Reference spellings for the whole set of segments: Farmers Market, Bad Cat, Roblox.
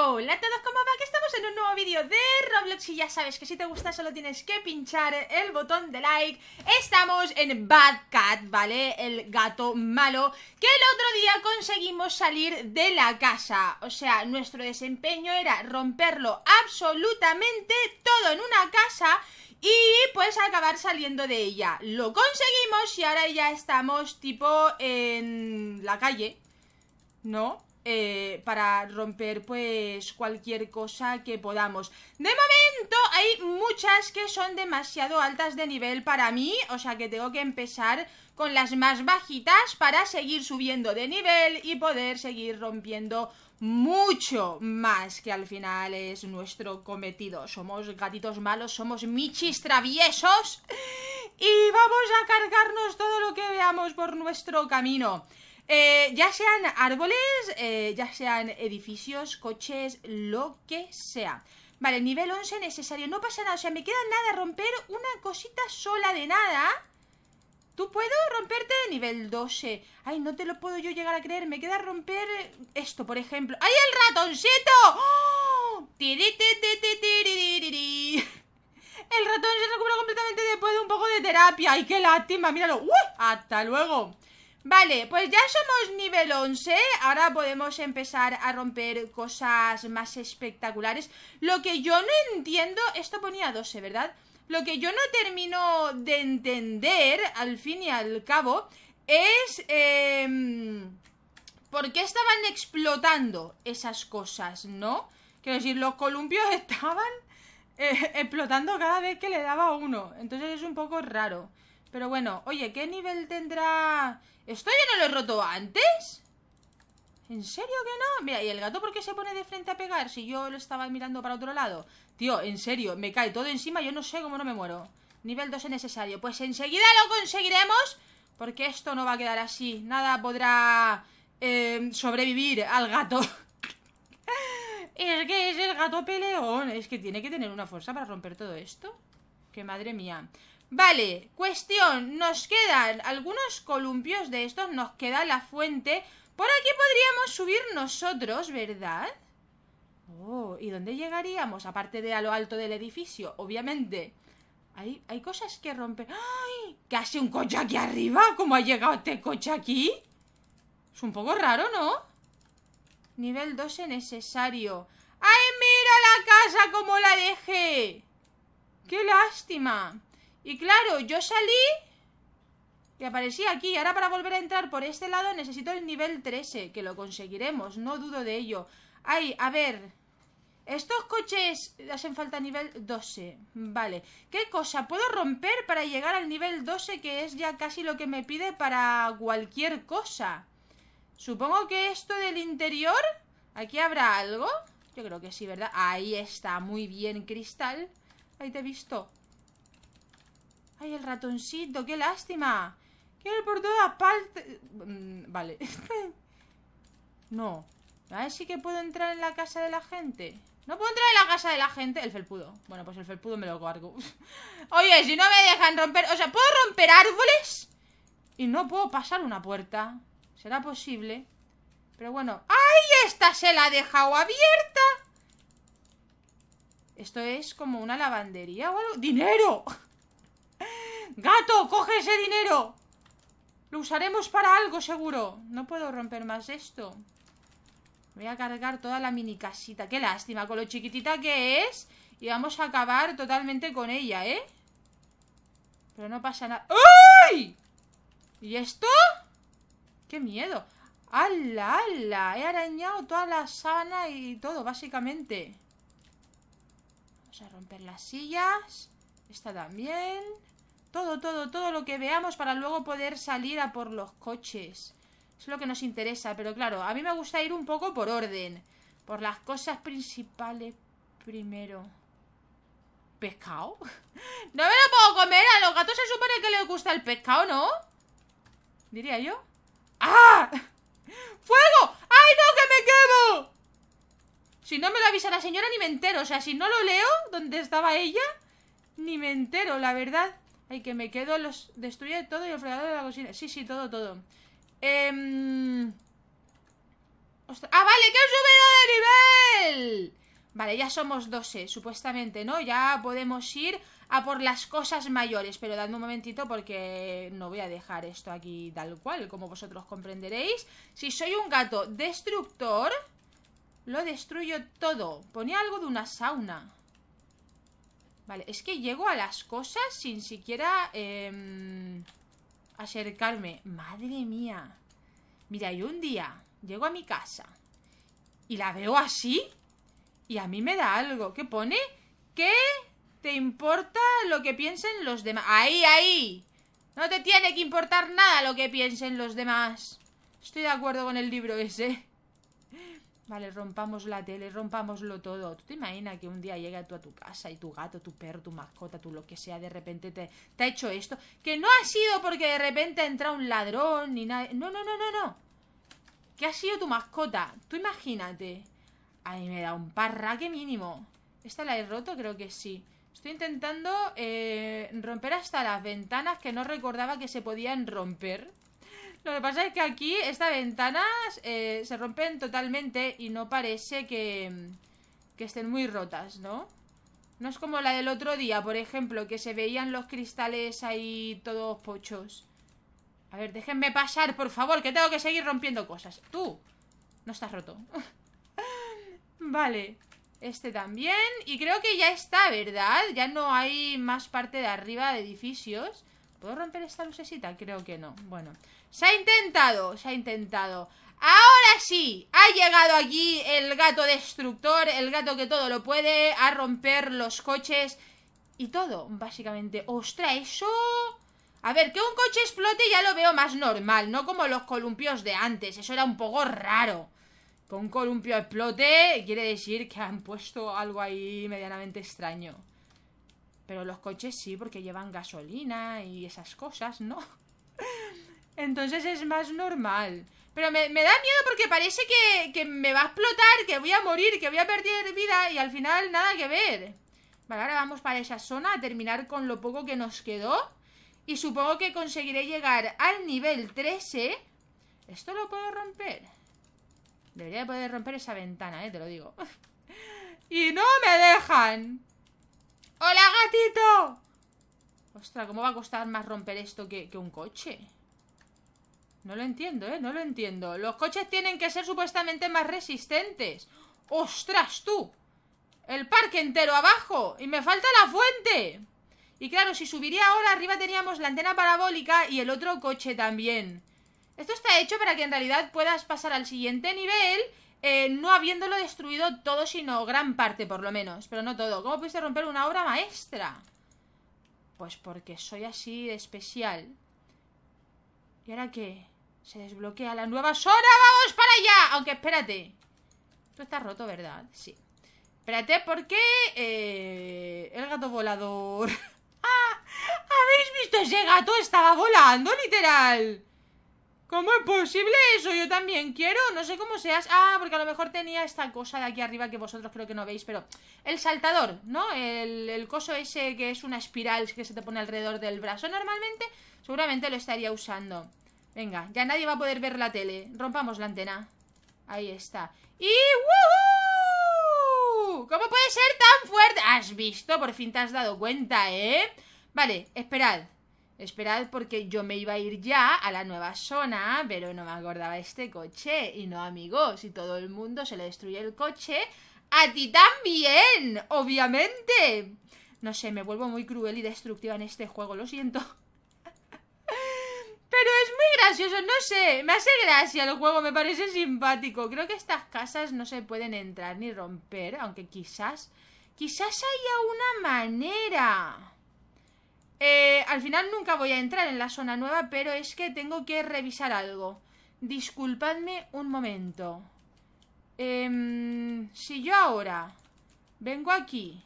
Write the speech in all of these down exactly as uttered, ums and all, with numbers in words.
Hola a todos, ¿cómo va? Que estamos en un nuevo vídeo de Roblox y ya sabes que si te gusta solo tienes que pinchar el botón de like. Estamos en Bad Cat, ¿vale? El gato malo, que el otro día conseguimos salir de la casa. O sea, nuestro desempeño era romperlo absolutamente todo en una casa y pues acabar saliendo de ella. Lo conseguimos y ahora ya estamos tipo en la calle, ¿no? Eh, para romper pues cualquier cosa que podamos. De momento hay muchas que son demasiado altas de nivel para mí, o sea que tengo que empezar con las más bajitas para seguir subiendo de nivel y poder seguir rompiendo mucho más, que al final es nuestro cometido. Somos gatitos malos, somos michis traviesos y vamos a cargarnos todo lo que veamos por nuestro camino. Eh, ya sean árboles, eh, ya sean edificios, coches, lo que sea. Vale, nivel once necesario, no pasa nada, o sea, me queda nada, romper una cosita sola de nada. ¿Tú puedo romperte de nivel doce? Ay, no te lo puedo yo llegar a creer, me queda romper esto, por ejemplo. ¡Ay, el ratoncito! ¡Oh! El ratón se recupera completamente después de un poco de terapia. ¡Ay, qué lástima! Míralo. ¡Uy! ¡Hasta luego! Vale, pues ya somos nivel once, ahora podemos empezar a romper cosas más espectaculares. Lo que yo no entiendo, esto ponía doce, ¿verdad? Lo que yo no termino de entender, al fin y al cabo, es eh, por qué estaban explotando esas cosas, ¿no? Quiero decir, los columpios estaban eh, explotando cada vez que le daba uno, entonces es un poco raro. Pero bueno, oye, ¿qué nivel tendrá? ¿Esto yo no lo he roto antes? ¿En serio que no? Mira, ¿y el gato por qué se pone de frente a pegar si yo lo estaba mirando para otro lado? Tío, en serio, me cae todo encima, yo no sé cómo no me muero. Nivel doce necesario, pues enseguida lo conseguiremos, porque esto no va a quedar así. Nada podrá eh, sobrevivir al gato. Es que es el gato peleón. Es que tiene que tener una fuerza para romper todo esto. Que madre mía. Vale, cuestión, nos quedan algunos columpios de estos, nos queda la fuente. Por aquí podríamos subir nosotros, ¿verdad? Oh, ¿y dónde llegaríamos? Aparte de a lo alto del edificio, obviamente. Hay, hay cosas que romper. ¡Ay! ¿Qué hace un coche aquí arriba? ¿Cómo ha llegado este coche aquí? Es un poco raro, ¿no? Nivel doce necesario. ¡Ay, mira la casa como la dejé! ¡Qué lástima! Y claro, yo salí y aparecí aquí. Ahora para volver a entrar por este lado necesito el nivel trece, que lo conseguiremos, no dudo de ello. Ay, a ver, estos coches hacen falta nivel doce, vale. ¿Qué cosa puedo romper para llegar al nivel doce, que es ya casi lo que me pide para cualquier cosa? Supongo que esto del interior, aquí habrá algo. Yo creo que sí, ¿verdad? Ahí está, muy bien, cristal. Ahí te he visto. ¡Ay, el ratoncito! ¡Qué lástima! ¡Quiero ir por todas partes! Vale. No. A ver si que puedo entrar en la casa de la gente. ¿No puedo entrar en la casa de la gente? El felpudo. Bueno, pues el felpudo me lo cargo. Oye, si no me dejan romper... O sea, ¿puedo romper árboles? Y no puedo pasar una puerta. ¿Será posible? Pero bueno... ¡Ay, esta se la ha dejado abierta! Esto es como una lavandería o algo... ¡Dinero! ¡Gato, coge ese dinero! Lo usaremos para algo seguro. No puedo romper más esto. Voy a cargar toda la mini casita. ¡Qué lástima! Con lo chiquitita que es. Y vamos a acabar totalmente con ella, ¿eh? Pero no pasa nada. ¡Ay! ¿Y esto? ¡Qué miedo! ¡Hala, hala! He arañado toda la sábana y todo, básicamente. Vamos a romper las sillas. Esta también. Todo, todo, todo lo que veamos para luego poder salir a por los coches. Es lo que nos interesa, pero claro, a mí me gusta ir un poco por orden. Por las cosas principales primero. ¿Pescado? No me lo puedo comer, a los gatos se supone que les gusta el pescado, ¿no? Diría yo. ¡Ah! ¡Fuego! ¡Ay, no, que me quemo! Si no me lo avisa la señora ni me entero, o sea, si no lo leo, ¿dónde estaba ella? Ni me entero, la verdad. Ay, que me quedo, los destruye todo y el fregador de la cocina. Sí, sí, todo, todo. Eh... Ostras... ¡Ah, vale! ¡Que he subido de nivel! Vale, ya somos doce, supuestamente, ¿no? Ya podemos ir a por las cosas mayores. Pero dadme un momentito porque no voy a dejar esto aquí tal cual, como vosotros comprenderéis. Si soy un gato destructor, lo destruyo todo. Ponía algo de una sauna. Vale, es que llego a las cosas sin siquiera eh, acercarme. Madre mía. Mira, y un día llego a mi casa y la veo así y a mí me da algo. ¿Qué pone? ¿Qué te importa lo que piensen los demás? ¡Ahí, ahí! No te tiene que importar nada lo que piensen los demás. Estoy de acuerdo con el libro ese. Vale, rompamos la tele, rompámoslo todo. ¿Tú te imaginas que un día llegue tú a tu casa y tu gato, tu perro, tu mascota, tu lo que sea, de repente te, te ha hecho esto? Que no ha sido porque de repente ha entrado un ladrón ni nada. No, no, no, no, no. Que ha sido tu mascota. Tú imagínate. A mí me da un parraque mínimo. ¿Esta la he roto? Creo que sí. Estoy intentando eh, romper hasta las ventanas que no recordaba que se podían romper. Lo que pasa es que aquí estas ventanas eh, se rompen totalmente y no parece que, que estén muy rotas, ¿no? No es como la del otro día, por ejemplo, que se veían los cristales ahí todos pochos. A ver, déjenme pasar, por favor, que tengo que seguir rompiendo cosas. Tú, no estás roto. Vale, este también. Y creo que ya está, ¿verdad? Ya no hay más parte de arriba de edificios. ¿Puedo romper esta lucecita? Creo que no. Bueno, se ha intentado, se ha intentado. Ahora sí, ha llegado aquí el gato destructor, el gato que todo lo puede, a romper los coches y todo, básicamente. ¡Ostras, eso! A ver, que un coche explote ya lo veo más normal, no como los columpios de antes. Eso era un poco raro. Que un columpio explote quiere decir que han puesto algo ahí medianamente extraño. Pero los coches sí, porque llevan gasolina y esas cosas, ¿no? Entonces es más normal. Pero me, me da miedo porque parece que, que me va a explotar, que voy a morir, que voy a perder vida y al final nada que ver. Vale, ahora vamos para esa zona a terminar con lo poco que nos quedó. Y supongo que conseguiré llegar al nivel trece. ¿Esto lo puedo romper? Debería poder romper esa ventana, eh, te lo digo. Y no me dejan. ¡Hola, gatito! Ostras, ¿cómo va a costar más romper esto que, que un coche? No lo entiendo, ¿eh? No lo entiendo. Los coches tienen que ser supuestamente más resistentes. ¡Ostras, tú! El parque entero abajo. Y me falta la fuente. Y claro, si subiría ahora, arriba teníamos la antena parabólica y el otro coche también. Esto está hecho para que en realidad puedas pasar al siguiente nivel... Eh, no habiéndolo destruido todo, sino gran parte, por lo menos. Pero no todo. ¿Cómo pudiste romper una obra maestra? Pues porque soy así de especial. ¿Y ahora qué? Se desbloquea la nueva zona. ¡Vamos para allá! Aunque, espérate. Esto está roto, ¿verdad? Sí. Espérate, porque... Eh, el gato volador... ¡Ah! ¿Habéis visto? Ese gato estaba volando, literal. ¿Cómo es posible eso? Yo también quiero. No sé cómo seas. Ah, porque a lo mejor tenía esta cosa de aquí arriba que vosotros creo que no veis, pero... El saltador, ¿no? El, el coso ese que es una espiral que se te pone alrededor del brazo normalmente. Seguramente lo estaría usando. Venga, ya nadie va a poder ver la tele. Rompamos la antena. Ahí está. ¡Y woohoo! ¿Cómo puede ser tan fuerte? ¿Has visto? Por fin te has dado cuenta, ¿eh? Vale, esperad. Esperad porque yo me iba a ir ya a la nueva zona, pero no me acordaba este coche. Y no, amigos, si todo el mundo se le destruye el coche, ¡a ti también! ¡Obviamente! No sé, me vuelvo muy cruel y destructiva en este juego, lo siento. Pero es muy gracioso, no sé, me hace gracia el juego, me parece simpático. Creo que estas casas no se pueden entrar ni romper, aunque quizás, quizás haya una manera... Eh, al final nunca voy a entrar en la zona nueva, pero es que tengo que revisar algo. Disculpadme un momento. eh, Si yo ahora vengo aquí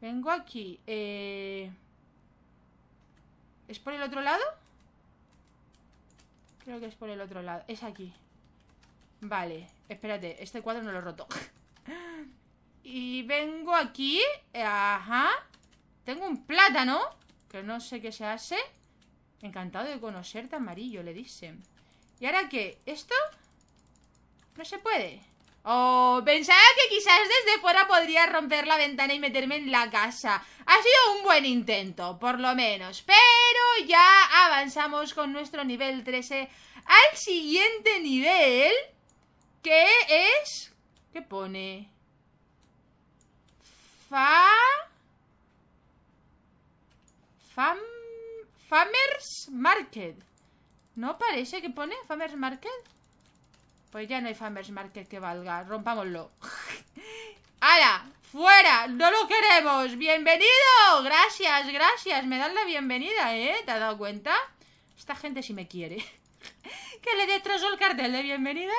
Vengo aquí eh, ¿es por el otro lado? Creo que es por el otro lado. Es aquí. Vale, espérate, este cuadro no lo he roto. Y vengo aquí. Ajá. Tengo un plátano, que no sé qué se hace. Encantado de conocerte, amarillo, le dicen. ¿Y ahora qué? ¿Esto? No se puede. Oh, pensaba que quizás desde fuera podría romper la ventana y meterme en la casa. Ha sido un buen intento, por lo menos. Pero ya avanzamos con nuestro nivel trece al siguiente nivel, que es... ¿Qué pone? Fa... Fam... Farmers Market. ¿No parece que pone Farmers Market? Pues ya no hay Farmers Market que valga. Rompámoslo. ¡Hala! ¡Fuera! ¡No lo queremos! ¡Bienvenido! Gracias, gracias. Me dan la bienvenida, ¿eh? ¿Te has dado cuenta? Esta gente sí me quiere. Que le destrozó el cartel de bienvenida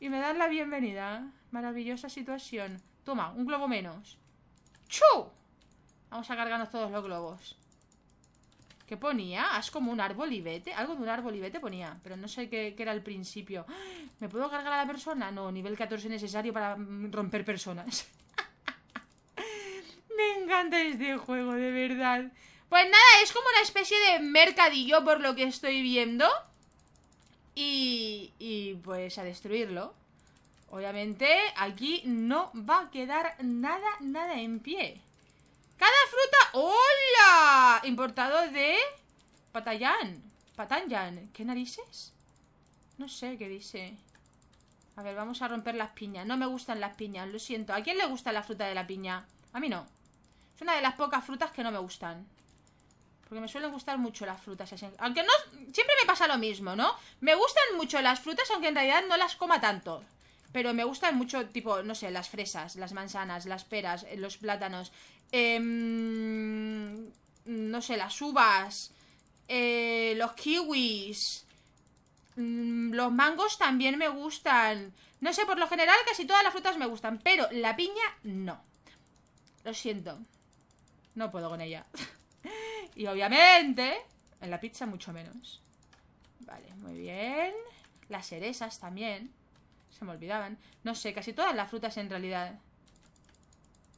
y me dan la bienvenida. Maravillosa situación. Toma, un globo menos. ¡Chu! Vamos a cargarnos todos los globos. ¿Qué ponía? Haz como un árbol y vete. Algo de un árbol y vete ponía, pero no sé qué, qué era al principio. ¿Me puedo cargar a la persona? No, nivel catorce necesario para romper personas. Me encanta este juego, de verdad. Pues nada, es como una especie de mercadillo por lo que estoy viendo. Y, y pues a destruirlo. Obviamente aquí no va a quedar nada, nada en pie. Cada fruta... ¡Hola! Importado de... Patayán. Patanyan. ¿Qué narices? No sé qué dice. A ver, vamos a romper las piñas. No me gustan las piñas, lo siento. ¿A quién le gusta la fruta de la piña? A mí no. Es una de las pocas frutas que no me gustan, porque me suelen gustar mucho las frutas así. Aunque no... Siempre me pasa lo mismo, ¿no? Me gustan mucho las frutas, aunque en realidad no las coma tanto. Pero me gustan mucho, tipo, no sé, las fresas, las manzanas, las peras, los plátanos, eh, no sé, las uvas, eh, los kiwis, los mangos también me gustan. No sé, por lo general casi todas las frutas me gustan, pero la piña no. Lo siento, no puedo con ella. Y obviamente, en la pizza mucho menos. Vale, muy bien. Las cerezas también. Se me olvidaban. No sé, casi todas las frutas en realidad.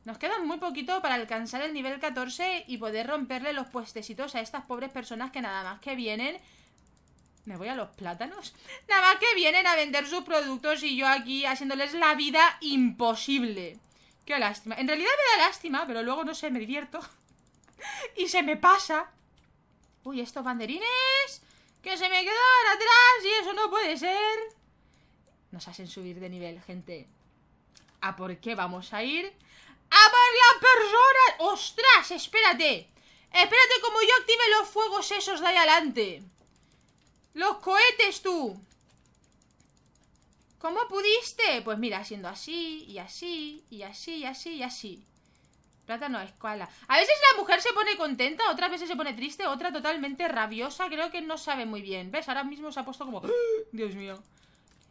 Nos quedan muy poquito para alcanzar el nivel catorce y poder romperle los puestecitos a estas pobres personas que nada más que vienen... Me voy a los plátanos. Nada más que vienen a vender sus productos y yo aquí haciéndoles la vida imposible. Qué lástima. En realidad me da lástima, pero luego no sé, me divierto. Y se me pasa. Uy, estos banderines que se me quedan atrás y eso no puede ser. Nos hacen subir de nivel, gente. ¿A por qué vamos a ir? ¡A por las personas! ¡Ostras! ¡Espérate! ¡Espérate como yo active los fuegos esos de ahí adelante! ¡Los cohetes, tú! ¿Cómo pudiste? Pues mira, haciendo así, y así, y así, y así, y así. Plátano a escala. A veces la mujer se pone contenta, otras veces se pone triste, otra totalmente rabiosa. Creo que no sabe muy bien. ¿Ves? Ahora mismo se ha puesto como... Dios mío.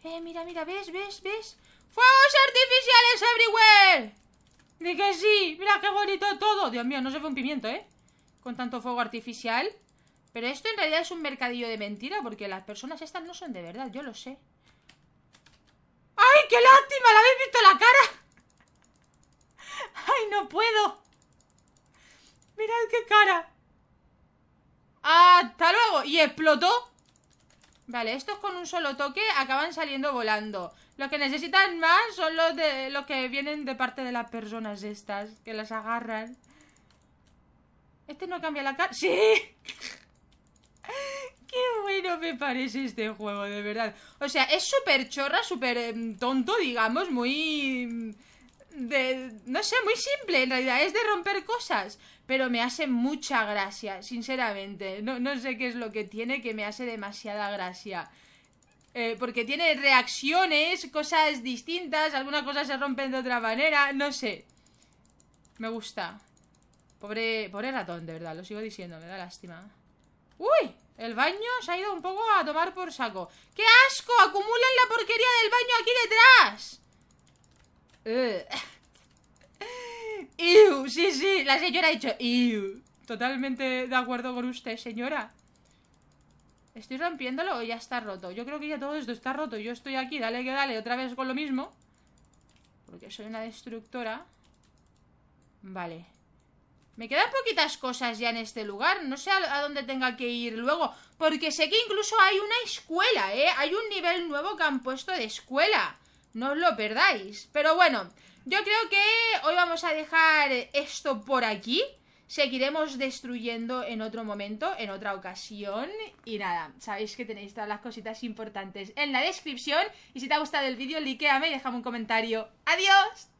Eh, mira, mira, ¿ves? ¿Ves? ¿Ves? ¡Fuegos artificiales everywhere! ¡De que sí! ¡Mira qué bonito todo! Dios mío, no se ve un pimiento, ¿eh? Con tanto fuego artificial. Pero esto en realidad es un mercadillo de mentira, porque las personas estas no son de verdad, yo lo sé. ¡Ay, qué lástima! ¿La habéis visto la cara? ¡Ay, no puedo! ¡Mirad qué cara! ¡Hasta luego! ¿Y explotó? Vale, estos con un solo toque acaban saliendo volando. Los que necesitan más son los de los que vienen de parte de las personas estas, que las agarran. ¿Este no cambia la cara? ¡Sí! ¡Qué bueno me parece este juego, de verdad! O sea, es súper chorra, súper eh, tonto, digamos, muy... De, no sé, muy simple en realidad, es de romper cosas, pero me hace mucha gracia, sinceramente. No, no sé qué es lo que tiene que me hace demasiada gracia, eh, porque tiene reacciones, cosas distintas, algunas cosas se rompen de otra manera, no sé. Me gusta. Pobre, pobre ratón, de verdad, lo sigo diciendo, me da lástima. ¡Uy! El baño se ha ido un poco a tomar por saco. ¡Qué asco! ¡Acumulan la porquería del baño aquí detrás! Iu, sí, sí, la señora ha dicho iu. Totalmente de acuerdo con usted, señora. ¿Estoy rompiéndolo o ya está roto? Yo creo que ya todo esto está roto. Yo estoy aquí, dale que dale, otra vez con lo mismo, porque soy una destructora. Vale. Me quedan poquitas cosas ya en este lugar. No sé a dónde tenga que ir luego, porque sé que incluso hay una escuela, ¿eh? Hay un nivel nuevo que han puesto de escuela. No os lo perdáis. Pero bueno, yo creo que hoy vamos a dejar esto por aquí. Seguiremos destruyendo en otro momento, en otra ocasión. Y nada, sabéis que tenéis todas las cositas importantes en la descripción. Y si te ha gustado el vídeo, likeame y déjame un comentario. ¡Adiós!